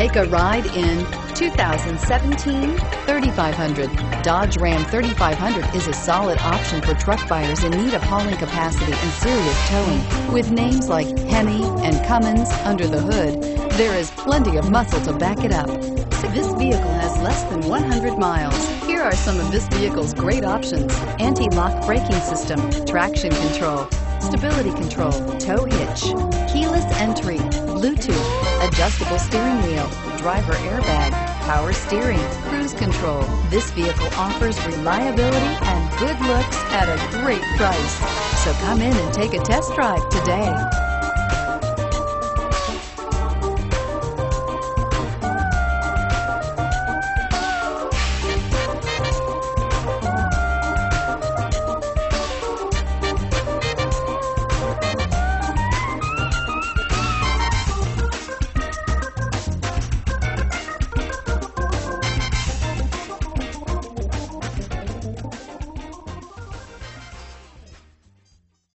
Take a ride in 2017 3500. Dodge Ram 3500 is a solid option for truck buyers in need of hauling capacity and serious towing. With names like Hemi and Cummins under the hood, there is plenty of muscle to back it up. This vehicle has less than 100 miles. Here are some of this vehicle's great options: anti-lock braking system, traction control, stability control, tow hitch, keyless entry, Bluetooth, adjustable steering wheel, driver airbag, power steering, cruise control. This vehicle offers reliability and good looks at a great price. So come in and take a test drive today.